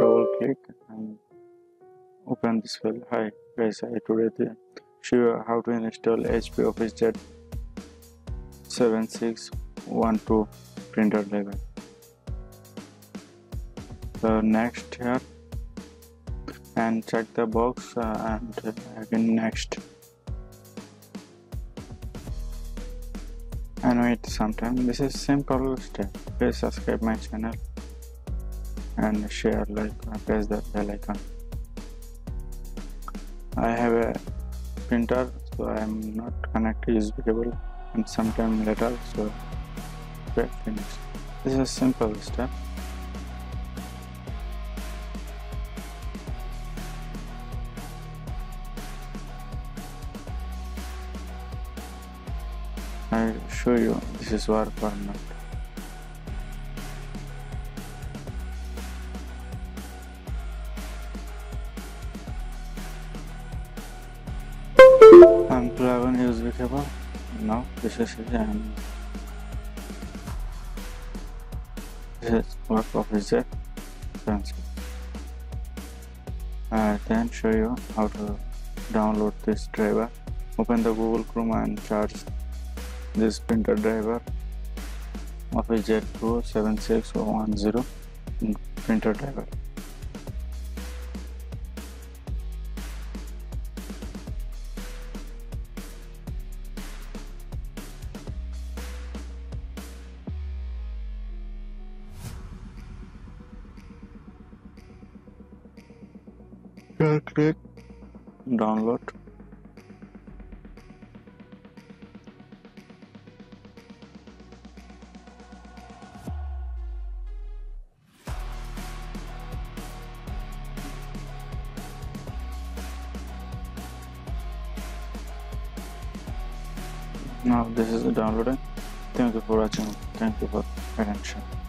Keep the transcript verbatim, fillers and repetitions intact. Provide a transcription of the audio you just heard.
double click and open this file. Hi guys, I today show you how to install H P OfficeJet seven six one two printer level. So next here and check the box uh, and again next and wait sometime. This is simple step. Please subscribe my channel and share, like, press the bell icon. I have a printer, so I am not connected U S B cable, and sometime later, so okay, finish. This is a simple step. I show you this is work or not. Unplug one U S B cable. Now this is it, and this is work of OfficeJet transfer. I then show you how to download this driver. Open the Google Chrome and charge this printer driver OfficeJet Pro seven six one zero printer driver. Here click download. Now this is the downloading. Thank you for watching. Thank you for attention.